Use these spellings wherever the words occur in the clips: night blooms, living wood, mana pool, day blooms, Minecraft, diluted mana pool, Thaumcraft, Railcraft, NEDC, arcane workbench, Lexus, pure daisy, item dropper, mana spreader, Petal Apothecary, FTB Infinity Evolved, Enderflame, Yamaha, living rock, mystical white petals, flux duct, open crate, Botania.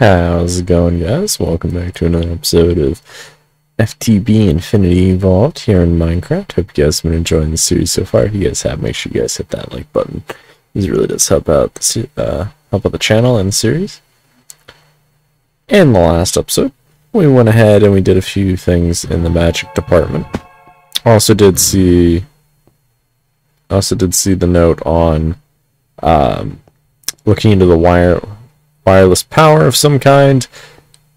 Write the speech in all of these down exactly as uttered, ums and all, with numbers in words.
How's it going, guys? Welcome back to another episode of F T B Infinity Evolved here in Minecraft. Hope you guys have been enjoying the series so far. If you guys have, make sure you guys hit that like button. This really does help out the uh, help out the channel and the series. In the last episode, we went ahead and we did a few things in the magic department. Also did see, also did see the note on um, looking into the wire. Wireless power of some kind.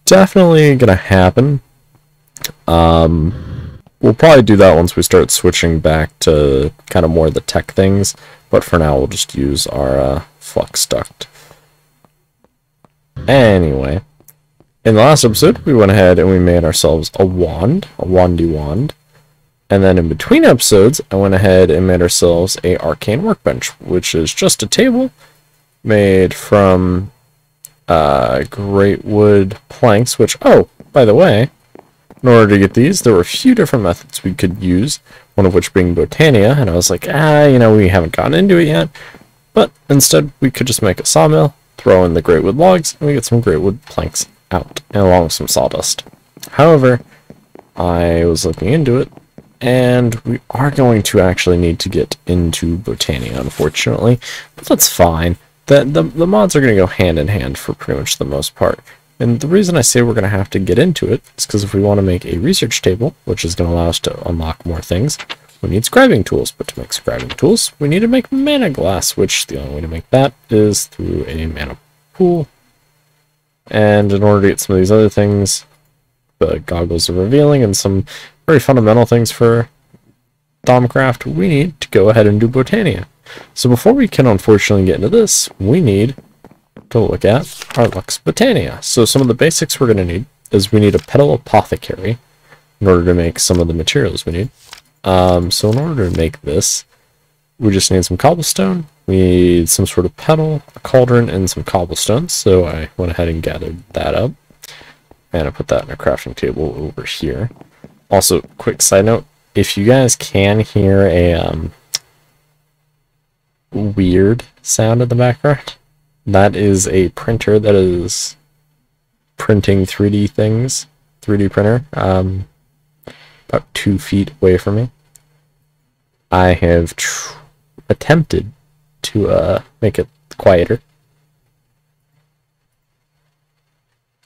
Definitely gonna happen. Um, we'll probably do that once we start switching back to kind of more of the tech things, but for now we'll just use our uh, flux duct. Anyway, in the last episode we went ahead and we made ourselves a wand, a wandy wand, and then in between episodes I went ahead and made ourselves a arcane workbench, which is just a table made from uh great wood planks, which, oh, by the way, in order to get these, there were a few different methods we could use, one of which being Botania, and I was like, ah, you know, we haven't gotten into it yet, but instead we could just make a sawmill, throw in the great wood logs, and we get some great wood planks out, and along with some sawdust. However, I was looking into it, and we are going to actually need to get into Botania, unfortunately, but that's fine. The, the, the mods are going to go hand in hand for pretty much the most part. And the reason I say we're going to have to get into it is because if we want to make a research table, which is going to allow us to unlock more things, we need scribing tools. But to make scribing tools, we need to make mana glass, which the only way to make that is through a mana pool. And in order to get some of these other things, the goggles are revealing and some very fundamental things for Thaumcraft, we need to go ahead and do Botania. So before we can unfortunately get into this, we need to look at our Lux Botania. So some of the basics we're going to need is we need a Petal Apothecary in order to make some of the materials we need. Um, so in order to make this, we just need some cobblestone, we need some sort of petal, a cauldron, and some cobblestone. So I went ahead and gathered that up, and I put that in a crafting table over here. Also, quick side note, if you guys can hear a... Um, weird sound in the background, that is a printer that is printing three D things, three D printer, um, about two feet away from me. I have tr attempted to uh, make it quieter,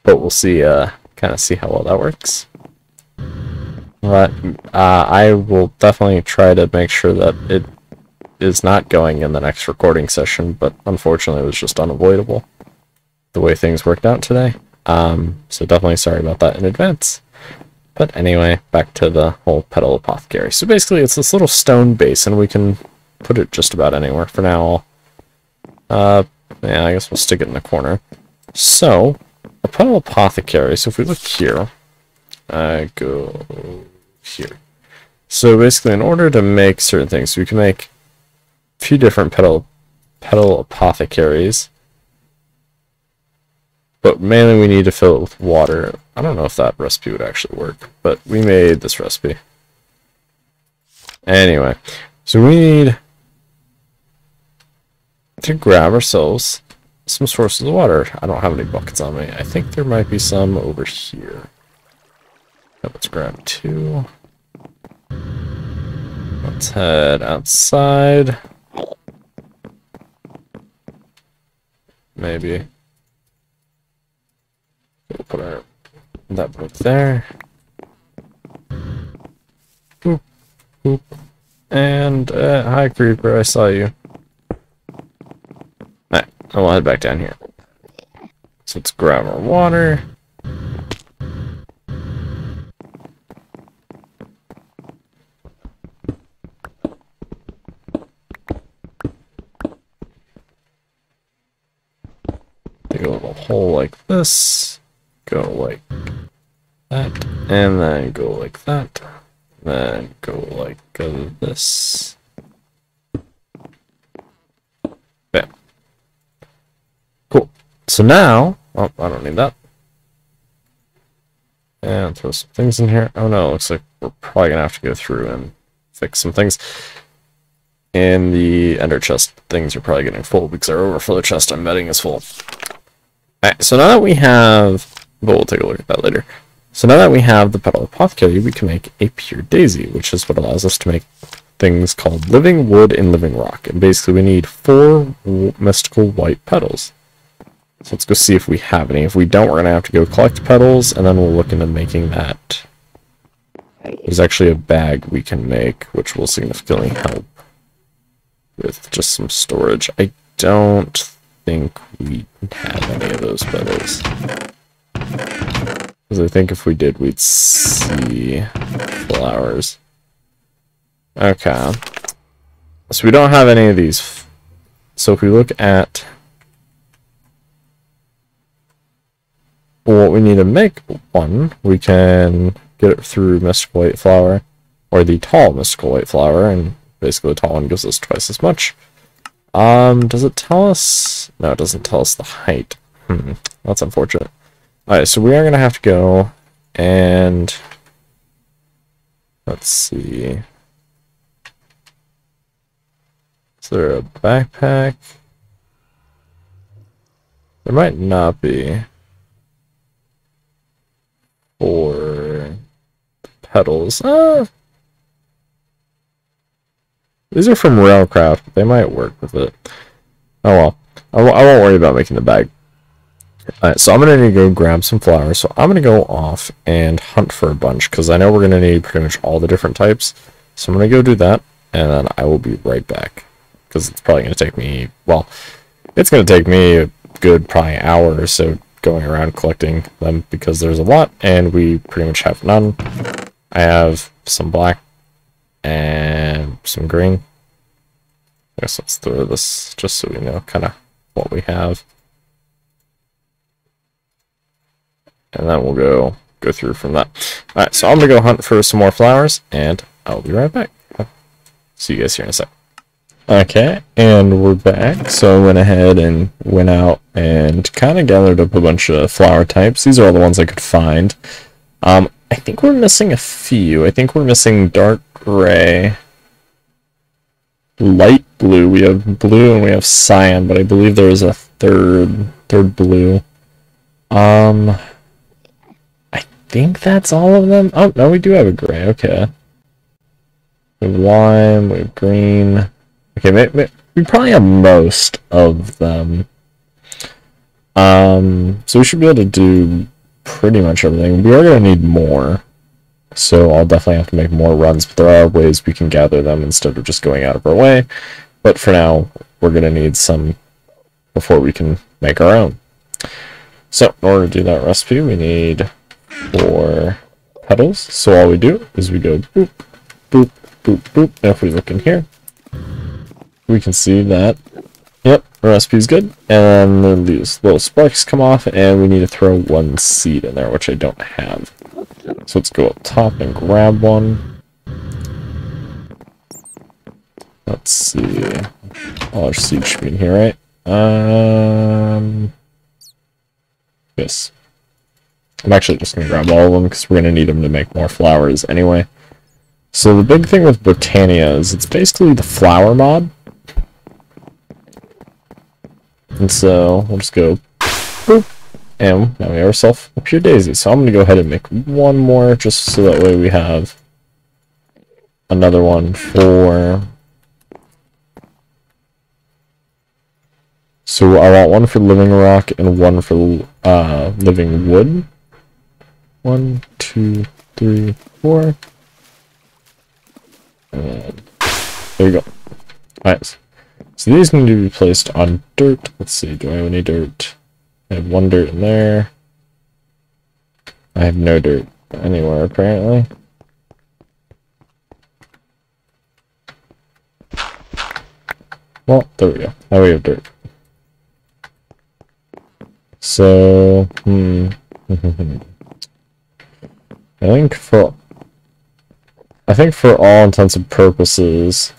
but we'll see, uh, kind of see how well that works. But uh, I will definitely try to make sure that it is not going in the next recording session, but unfortunately it was just unavoidable the way things worked out today. Um, so definitely sorry about that in advance. But anyway, back to the whole Petal Apothecary. So basically it's this little stone base, and we can put it just about anywhere. For now, uh, yeah, I guess we'll stick it in the corner. So, a Petal Apothecary, so if we look here, I go here. So basically in order to make certain things, we can make few different petal petal apothecaries, but mainly we need to fill it with water. I don't know if that recipe would actually work, but we made this recipe anyway. So we need to grab ourselves some sources of water. I don't have any buckets on me. I think there might be some over here. Let's grab two. Let's head outside. Maybe we'll put our that book there. Boop, boop. And uh, hi, creeper, I saw you. Alright, I'll head back down here. So let's grab our water. Hole like this, go like that, and then go like that, then go like uh, this. Bam. Cool. So now, oh, I don't need that. And throw some things in here. Oh no, it looks like we're probably gonna have to go through and fix some things. And the ender chest things are probably getting full because our overflow chest, I'm betting, is full. Alright, so now that we have, but we'll take a look at that later. So now that we have the Petal Apothecary, we can make a pure daisy, which is what allows us to make things called living wood and living rock. And basically we need four mystical white petals. So let's go see if we have any. If we don't, we're going to have to go collect petals, and then we'll look into making that. There's actually a bag we can make, which will significantly help with just some storage. I don't think we have any of those petals, because I think if we did, we'd see flowers. Okay. So we don't have any of these. So if we look at what we need to make one, we can get it through mystical white flower, or the tall mystical white flower, and basically the tall one gives us twice as much. Um, does it tell us? No, it doesn't tell us the height. Hmm, that's unfortunate. Alright, so we are going to have to go and, let's see, is there a backpack? There might not be. Or petals. Uh, these are from Railcraft. They might work with it. Oh well. I, w I won't worry about making the bag. Alright, so I'm going to need to go grab some flowers. So I'm going to go off and hunt for a bunch, because I know we're going to need pretty much all the different types. So I'm going to go do that, and then I will be right back. Because it's probably going to take me, well, it's going to take me a good probably hour or so going around collecting them, because there's a lot and we pretty much have none. I have some black and some green. I guess let's throw this just so we know kind of what we have. And then we'll go go through from that. Alright, so I'm going to go hunt for some more flowers and I'll be right back. See you guys here in a sec. Okay, and we're back. So I went ahead and went out and kind of gathered up a bunch of flower types. These are all the ones I could find. Um, I think we're missing a few. I think we're missing dark gray, light blue. We have blue and we have cyan, but I believe there is a third, third blue. Um, I think that's all of them. Oh, no, we do have a gray. Okay. We have lime, we have green. Okay, we probably have most of them. Um, so we should be able to do pretty much everything. We are going to need more, so I'll definitely have to make more runs, but there are ways we can gather them instead of just going out of our way. But for now, we're going to need some before we can make our own. So in order to do that recipe, we need four petals. So all we do is we go boop, boop, boop, boop. Now if we look in here, we can see that, yep, the recipe's good, and then these little sparks come off, and we need to throw one seed in there, which I don't have. So let's go up top and grab one. Let's see. All our seeds should be in here, right? Um, yes. I'm actually just going to grab all of them, because we're going to need them to make more flowers anyway. So the big thing with Botania is it's basically the flower mod. And so we'll just go boop, and now we have ourselves a pure daisy. So I'm going to go ahead and make one more just so that way we have another one for. So I want one for living rock and one for uh, living wood. One, two, three, four. And there you go. Alright. So these need to be placed on dirt. Let's see, do I have any dirt? I have one dirt in there. I have no dirt anywhere, apparently. Well, there we go. Now we have dirt. So, hmm. I think for... I think for all intents and purposes...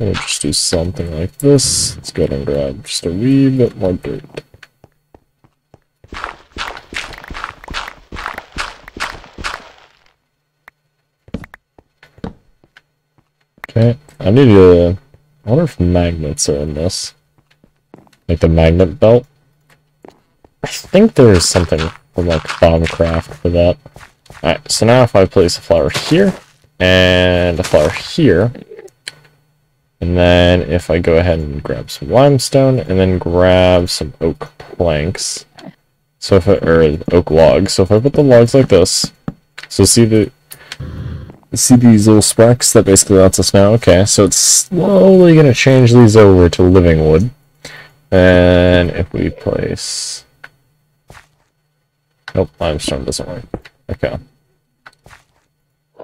we'll just do something like this. Let's go ahead and grab just a wee bit more dirt. Okay, I need to... I wonder if magnets are in this. Like the magnet belt? I think there is something from like Thaumcraft for that. Alright, so now if I place a flower here, and a flower here, and then if I go ahead and grab some limestone, and then grab some oak planks, so if I, or oak logs, so if I put the logs like this, so see the, see these little sparks that basically lets us know, okay, so it's slowly going to change these over to living wood, and if we place, nope, limestone doesn't work, okay.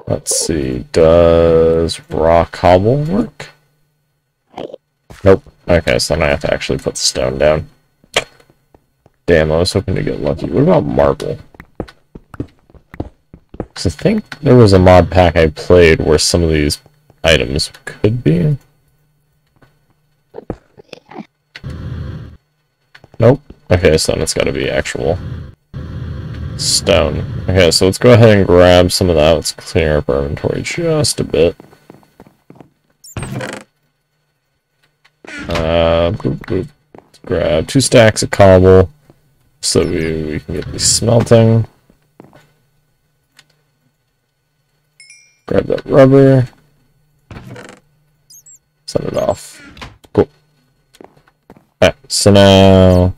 Let's see, does raw cobble work? Nope. Okay, so then I have to actually put stone down. Damn, I was hoping to get lucky. What about marble? Because I think there was a mod pack I played where some of these items could be. Nope. Okay, so then it's got to be actual stone. Okay, so let's go ahead and grab some of that. Let's clear up our inventory just a bit. Uh, boop, boop. Let's grab two stacks of cobble so we, we can get these smelting. Grab that rubber. Set it off. Cool. Alright, so now...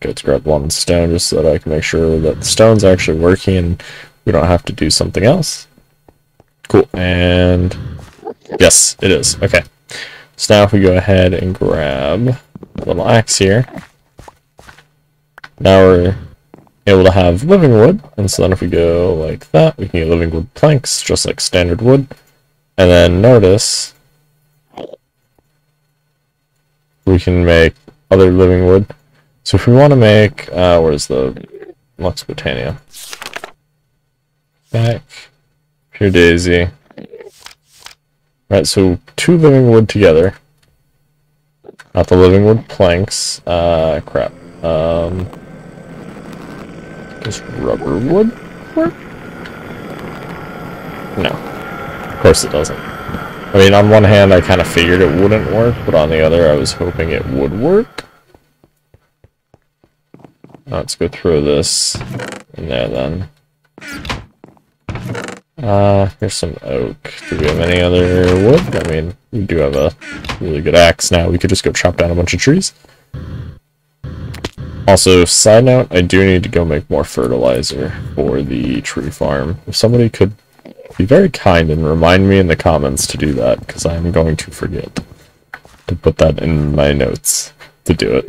Okay, let's grab one stone just so that I can make sure that the stone's actually working and we don't have to do something else. Cool, and... Yes, it is. Okay. So now if we go ahead and grab a little axe here, now we're able to have living wood, and so then if we go like that, we can get living wood planks, just like standard wood, and then notice we can make other living wood. So if we want to make, uh, where's the, what's Botania? Back, pure daisy. Right, so two living wood together. Not the living wood planks. Uh, crap. Um, does rubber wood work? No. Of course it doesn't. I mean, on one hand, I kind of figured it wouldn't work, but on the other, I was hoping it would work. Let's go throw this in there then. Uh, here's some oak. Do we have any other wood? I mean, we do have a really good axe now. We could just go chop down a bunch of trees. Also, side note, I do need to go make more fertilizer for the tree farm. If somebody could be very kind and remind me in the comments to do that, because I'm going to forget to put that in my notes to do it.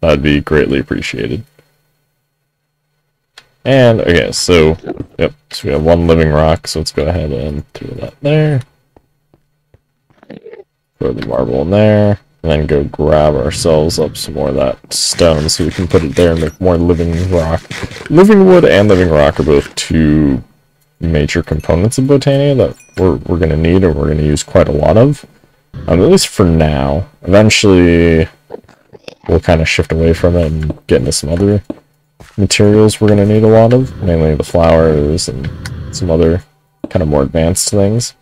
That'd be greatly appreciated. And, okay, so, yep, so we have one living rock, so let's go ahead and throw that there. Throw the marble in there, and then go grab ourselves up some more of that stone so we can put it there and make more living rock. Living wood and living rock are both two major components of Botania that we're, we're going to need and we're going to use quite a lot of. Um, at least for now. Eventually, we'll kind of shift away from it and get into some other materials we're going to need a lot of, mainly the flowers and some other kind of more advanced things.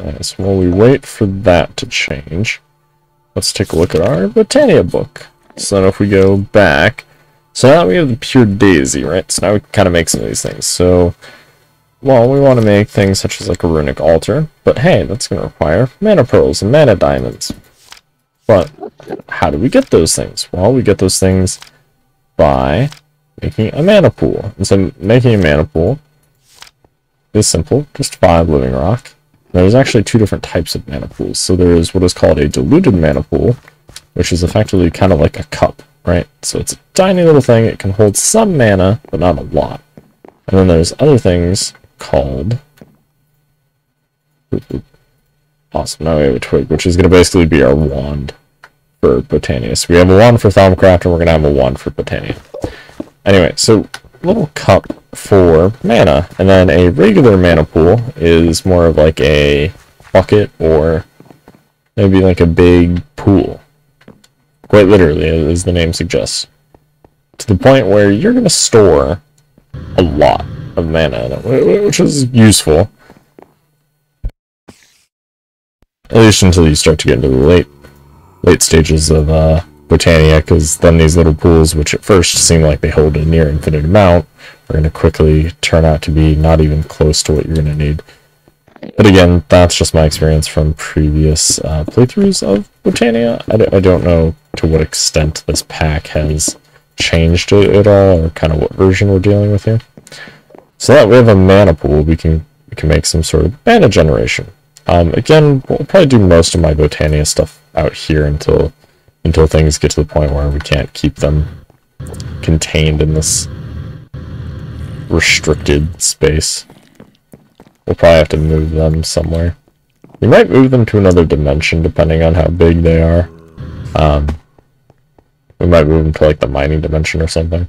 Alright, so while we wait for that to change, let's take a look at our Botania book. So now if we go back, so now we have the pure daisy, right? So now we can kind of make some of these things. So, well, we want to make things such as like a runic altar, but hey, that's going to require mana pearls and mana diamonds. But how do we get those things? Well, we get those things by making a mana pool. And so making a mana pool is simple, just five living rock. There's actually two different types of mana pools. So there is what is called a diluted mana pool, which is effectively kind of like a cup, right? So it's a tiny little thing, it can hold some mana, but not a lot. And then there's other things called... Awesome, now we have a twig, which is going to basically be our wand for Botania. So we have a wand for Thaumcraft, and we're going to have a wand for Botania. Anyway, so little cup for mana, and then a regular mana pool is more of like a bucket or maybe like a big pool. Quite literally, as the name suggests. To the point where you're going to store a lot of mana, which is useful. At least until you start to get into the late late stages of uh, Botania, because then these little pools, which at first seem like they hold a near infinite amount, are going to quickly turn out to be not even close to what you're going to need. But again, that's just my experience from previous uh, playthroughs of Botania. I, d I don't know to what extent this pack has changed it at all, or kind of what version we're dealing with here. So that we have a mana pool, we can, we can make some sort of mana generation. Um, again, we'll probably do most of my Botania stuff out here until until things get to the point where we can't keep them contained in this restricted space. We'll probably have to move them somewhere. We might move them to another dimension depending on how big they are. Um, we might move them to like the mining dimension or something.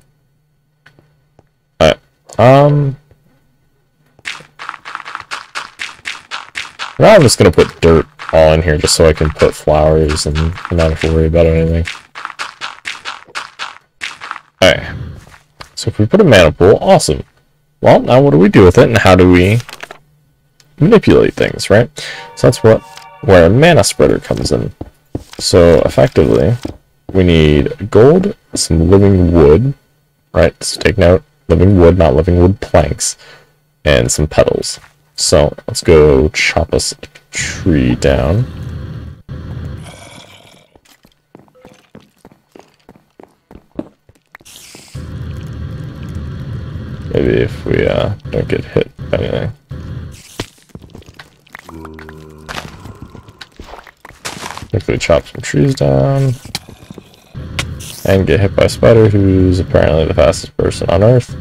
Alright. Um, now I'm just going to put dirt all in here just so I can put flowers and not have to worry about anything. Alright. So if we put a mana pool, awesome. Well, now what do we do with it and how do we manipulate things, right? So that's what where a mana spreader comes in. So effectively, we need gold, some living wood, right? So take note, living wood, not living wood planks, and some petals. So let's go chop us a tree down. Maybe if we uh, don't get hit by anything. Quickly chop some trees down and get hit by a spider who's apparently the fastest person on Earth.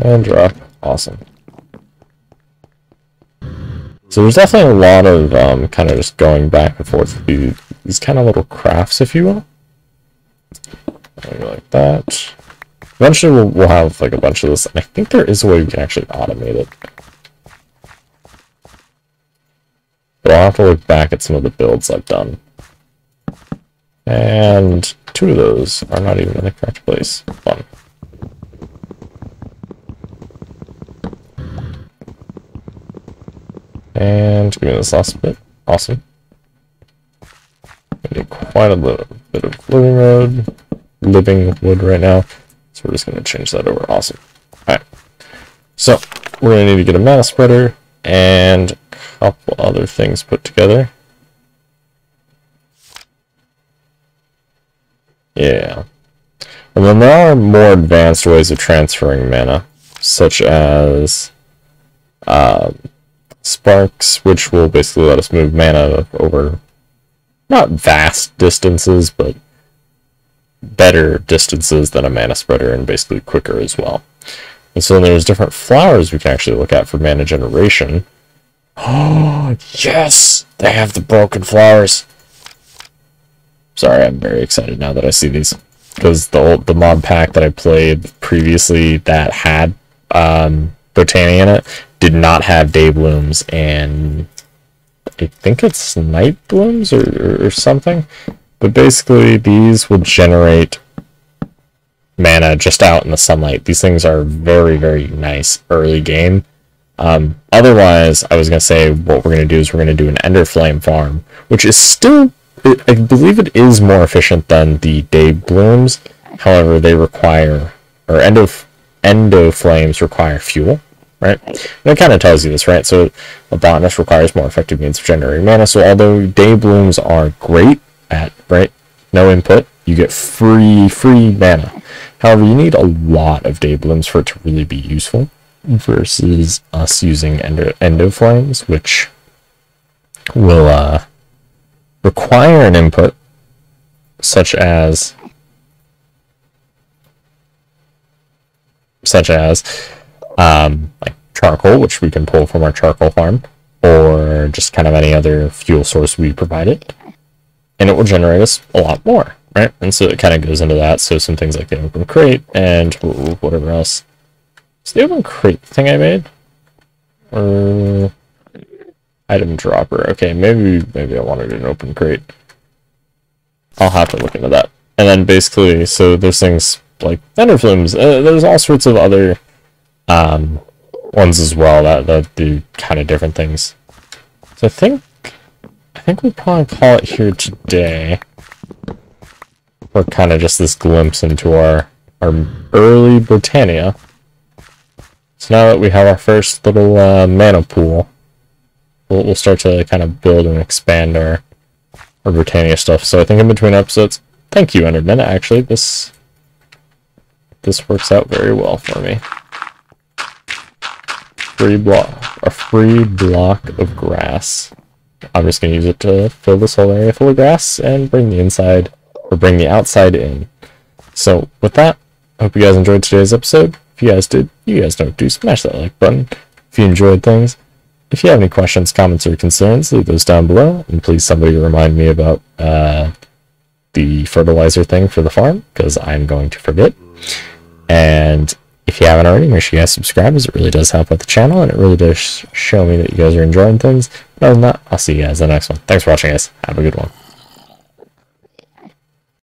And drop. Awesome. So there's definitely a lot of um, kind of just going back and forth with these, these kind of little crafts, if you will. Maybe like that. Eventually we'll, we'll have like a bunch of this, and I think there is a way we can actually automate it. But I'll have to look back at some of the builds I've done. And two of those are not even in the correct place. Fun. And give me this last bit. Awesome. We need quite a little bit of living wood, living wood right now. So we're just going to change that over. Awesome. Alright. So we're going to need to get a mana spreader and a couple other things put together. Yeah. And then there are more advanced ways of transferring mana, such as uh, sparks, which will basically let us move mana over not vast distances, but better distances than a mana spreader, and basically quicker as well. And so there's different flowers we can actually look at for mana generation. Oh yes, they have the broken flowers. Sorry, I'm very excited now that I see these, because the old the mod pack that I played previously that had um, Botania in it did not have day blooms, and I think it's night blooms or, or something. But basically, these will generate mana just out in the sunlight. These things are very, very nice early game. Um, otherwise, I was going to say what we're going to do is we're going to do an Enderflame farm, which is still, I believe it is more efficient than the day blooms. However, they require, or endo, endo flames require fuel, right? And it kind of tells you this, right? So a botanist requires more effective means of generating mana. So although day blooms are great at, right, no input, you get free free mana. However, you need a lot of day blooms for it to really be useful, versus us using endo, endo flames, which will uh, require an input, such as such as um, like charcoal, which we can pull from our charcoal farm, or just kind of any other fuel source we provide it. And it will generate us a lot more, right? And so it kind of goes into that. So some things like the open crate and whatever else. Is the open crate thing I made? Or item dropper. Okay, maybe maybe I wanted an open crate. I'll have to look into that. And then basically, so there's things like Enderflames. Uh, there's all sorts of other um, ones as well that, that do kind of different things. So I think I think we'll probably call it here today. We're kind of just this glimpse into our our early Botania. So now that we have our first little uh, mana pool, we'll, we'll start to kind of build and expand our, our Botania stuff. So I think in between episodes, thank you, Enderman. Actually, this this works out very well for me. Free block, a free block of grass. I'm just gonna use it to fill this whole area full of grass and bring the inside or bring the outside in. So with that, I hope you guys enjoyed today's episode. If you guys did, you guys know, do smash that like button if you enjoyed things. If you have any questions, comments, or concerns, leave those down below. And please, somebody remind me about uh, the fertilizer thing for the farm, because I'm going to forget. And if you haven't already, make sure you guys subscribe, as it really does help out the channel, and it really does show me that you guys are enjoying things. But other than that, I'll see you guys in the next one. Thanks for watching, guys. Have a good one.